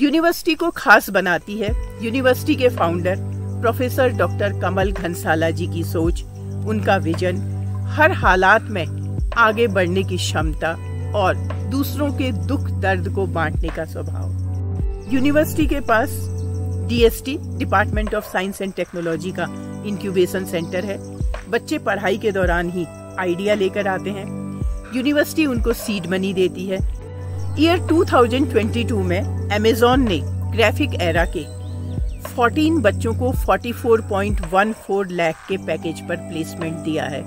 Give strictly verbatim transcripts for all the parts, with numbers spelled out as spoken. University को खास बनाती है यूनिवर्सिटी के founder professor doctor Kamal Ghansala ji की सोच, उनका विजन, हर हालात में आगे बढ़ने की क्षमता और दूसरों के दुख दर्द को बांटने का स्वभाव। यूनिवर्सिटी के पास DST department of science and technology का इंक्यूबेशन सेंटर है। बच्चे पढ़ाई के दौरान ही आइडिया लेकर आते हैं, यूनिवर्सिटी उनको सीड मनी देती है। ईयर दो हज़ार बाईस में अमेज़न ने ग्राफिक एरा के चौदह बच्चों को चौवालीस पॉइंट एक चार लाख के पैकेज पर प्लेसमेंट दिया है,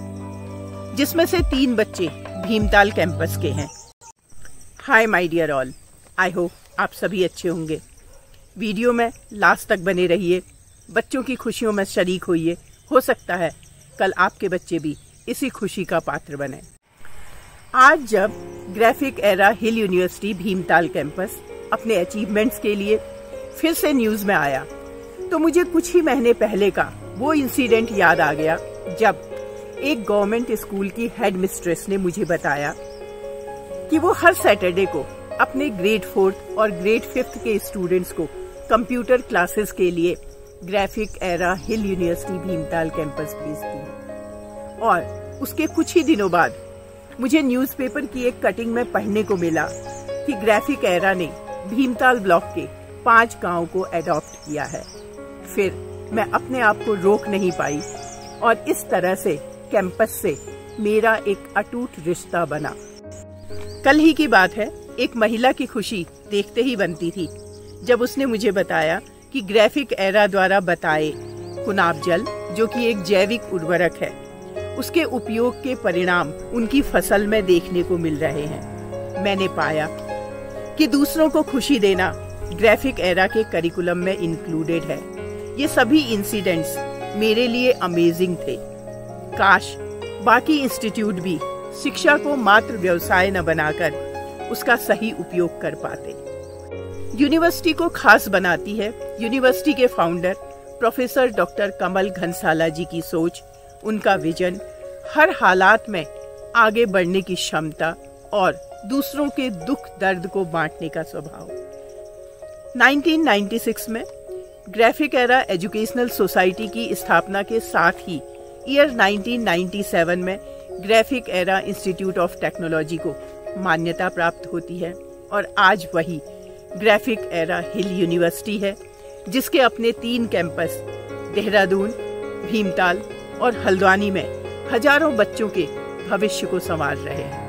जिसमें से तीन बच्चे भीमताल कैंपस के हैं। Hi my dear all, I hope आप सभी अच्छे होंगे। वीडियो में लास्ट तक बने रहिए, बच्चों की खुशियों में शरीक होइए। हो सकता है कल आपके बच्चे भी इसी खुशी का पात्र बने। आज जब Graphic Era Hill University Bhimtal campus अपने अचीवमेंट्स के लिए फिर से न्यूज में आया, तो मुझे कुछ ही महीने पहले का वो इंसिडेंट याद आ गया जब एक गवर्नमेंट स्कूल की हेड मिस्ट्रेस ने मुझे बताया कि वो हर सैटरडे को अपने ग्रेड फोर्थ और ग्रेड फिफ्थ के स्टूडेंट्स को कंप्यूटर क्लासेस के लिए Graphic Era Hill University Bhimtal campus भेजती है। और उसके कुछ ही दिनों बाद मुझे न्यूज़पेपर की एक कटिंग में पढ़ने को मिला कि ग्राफिक एरा ने भीमताल ब्लॉक के पांच गांवों को एडॉप्ट किया है। फिर मैं अपने आप को रोक नहीं पाई और इस तरह से कैंपस से मेरा एक अटूट रिश्ता बना। कल ही की बात है, एक महिला की खुशी देखते ही बनती थी जब उसने मुझे बताया कि ग्राफिक एरा द्वारा बताए कुनाबजल, जो कि एक जैविक उर्वरक है, उसके उपयोग के परिणाम उनकी फसल में देखने को मिल रहे हैं। मैंने पाया कि दूसरों को खुशी देना ग्राफिक एरा के करिकुलम में इंक्लूडेड है। ये सभी इंसिडेंट्स मेरे लिए अमेजिंग थे। काश बाकी इंस्टीट्यूट भी शिक्षा को मात्र व्यवसाय न बनाकर उसका सही उपयोग कर पाते। यूनिवर्सिटी को खास बनाती है यूनिवर्सिटी के founder professor doctor Kamal Ghansala ji की सोच, उनका विजन, हर हालात में आगे बढ़ने की क्षमता और दूसरों के दुख दर्द को बांटने का स्वभाव। उन्नीस सौ छियानवे में ग्राफिक एरा एजुकेशनल सोसाइटी की स्थापना के साथ ही ईयर उन्नीस सौ सत्तानवे में Graphic Era Institute of Technology को मान्यता प्राप्त होती है और आज वही ग्राफिक एरा हिल यूनिवर्सिटी है, जिसके अपने तीन कैंपस देहरादून, भीमताल और हल्द्वानी में हजारों बच्चों के भविष्य को संवार रहे हैं।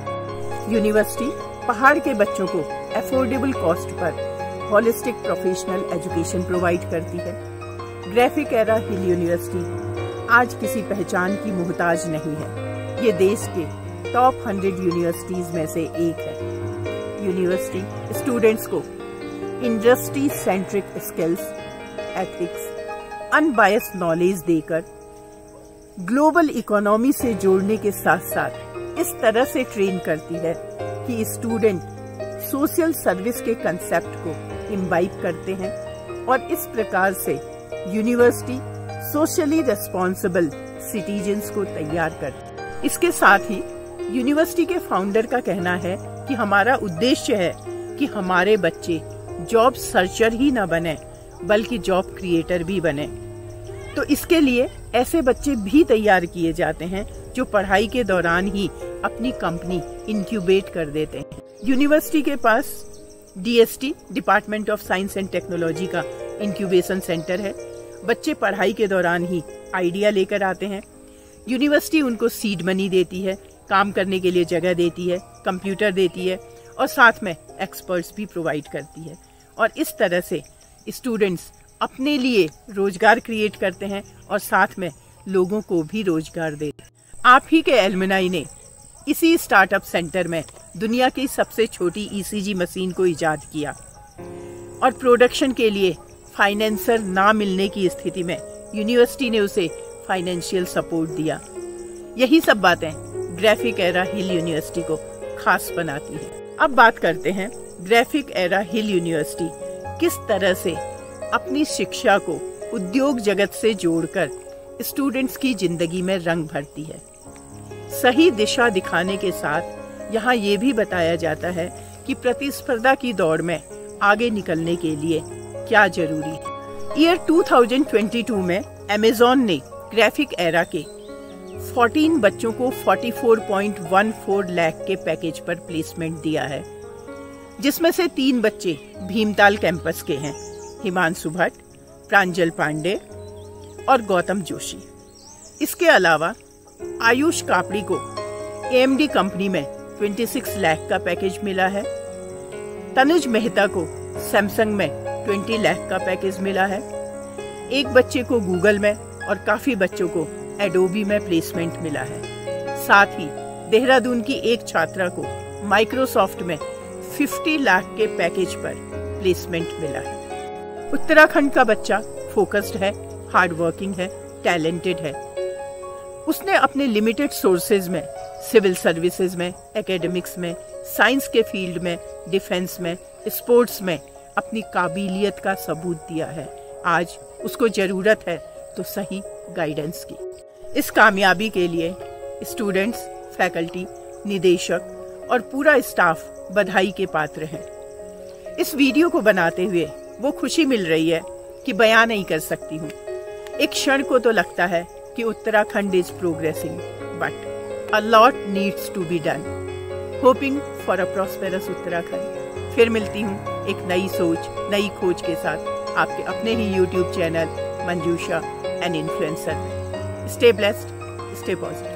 यूनिवर्सिटी पहाड़ के बच्चों को अफोर्डेबल कॉस्ट पर होलिस्टिक प्रोफेशनल एजुकेशन प्रोवाइड करती है। ग्राफिक एरा हिल यूनिवर्सिटी आज किसी पहचान की मोहताज नहीं है। ये देश के टॉप हंड्रेड यूनिवर्सिटीज में से एक है। यूनिवर्सिटी स्टूडेंट्स को industry centric skills, ethics, unbiased knowledge देकर ग्लोबल इकोनॉमी से जोड़ने के साथ साथ इस तरह से ट्रेन करती है कि स्टूडेंट सोशल सर्विस के कंसेप्ट को इम्बाइब करते हैं और इस प्रकार से यूनिवर्सिटी सोशली रेस्पॉन्सिबल सिटीजन्स को तैयार करती है। इसके साथ ही यूनिवर्सिटी के फाउंडर का कहना है कि हमारा उद्देश्य है कि हमारे बच्चे जॉब सर्चर ही न बने बल्कि जॉब क्रिएटर भी बने। तो इसके लिए ऐसे बच्चे भी तैयार किए जाते हैं जो पढ़ाई के दौरान ही अपनी कंपनी इंक्यूबेट कर देते हैं। यूनिवर्सिटी के पास DST department of science and technology का इंक्यूबेशन सेंटर है। बच्चे पढ़ाई के दौरान ही आइडिया लेकर आते हैं, यूनिवर्सिटी उनको सीड मनी देती है, काम करने के लिए जगह देती है, कंप्यूटर देती है और साथ में एक्सपर्ट्स भी प्रोवाइड करती है। और इस तरह से स्टूडेंट्स अपने लिए रोजगार क्रिएट करते हैं और साथ में लोगों को भी रोजगार देते हैं। आप ही के एलुमनाई ने इसी स्टार्टअप सेंटर में दुनिया की सबसे छोटी ईसीजी मशीन को इजाद किया और प्रोडक्शन के लिए फाइनेंसर ना मिलने की स्थिति में यूनिवर्सिटी ने उसे फाइनेंशियल सपोर्ट दिया। यही सब बातें ग्राफिक एरा हिल यूनिवर्सिटी को खास बनाती है। अब बात करते हैं ग्राफिक एरा हिल यूनिवर्सिटी किस तरह से अपनी शिक्षा को उद्योग जगत से जोड़कर स्टूडेंट्स की जिंदगी में रंग भरती है। सही दिशा दिखाने के साथ यहाँ ये भी बताया जाता है कि प्रतिस्पर्धा की दौड़ में आगे निकलने के लिए क्या जरूरी है। ईयर दो हज़ार बाईस में अमेज़न ने ग्राफिक एरा के चौदह बच्चों को चौवालीस पॉइंट एक चार लाख के पैकेज पर प्लेसमेंट दिया है, जिसमें से तीन बच्चे भीमताल कैंपस के हैं, मानसुभट, प्रांजल पांडे और गौतम जोशी। इसके अलावा आयुष कापड़ी को एएमडी कंपनी में छब्बीस लाख का पैकेज मिला है, तनुज मेहता को सैमसंग में बीस लाख का पैकेज मिला है, एक बच्चे को गूगल में और काफी बच्चों को एडोबी में प्लेसमेंट मिला है। साथ ही देहरादून की एक छात्रा को माइक्रोसॉफ्ट में पचास लाख के पैकेज पर प्लेसमेंट मिला है। उत्तराखंड का बच्चा फोकस्ड है, हार्डवर्किंग है, टैलेंटेड है। उसने अपने लिमिटेड सोर्सेज में सिविल सर्विसेज में, एकेडमिक्स में, साइंस के फील्ड में, डिफेंस में, स्पोर्ट्स में अपनी काबिलियत का सबूत दिया है। आज उसको जरूरत है तो सही गाइडेंस की। इस कामयाबी के लिए स्टूडेंट्स, फैकल्टी, निदेशक और पूरा स्टाफ बधाई के पात्र हैं। इस वीडियो को बनाते हुए वो खुशी मिल रही है कि बयां नहीं कर सकती हूँ। एक क्षण को तो लगता है कि Uttarakhand is progressing, but a lot needs to be done. Hoping for a prosperous Uttarakhand. फिर मिलती हूँ एक नई सोच, नई खोज के साथ आपके अपने ही YouTube channel Manjusha and influencer में। Stay blessed, stay positive.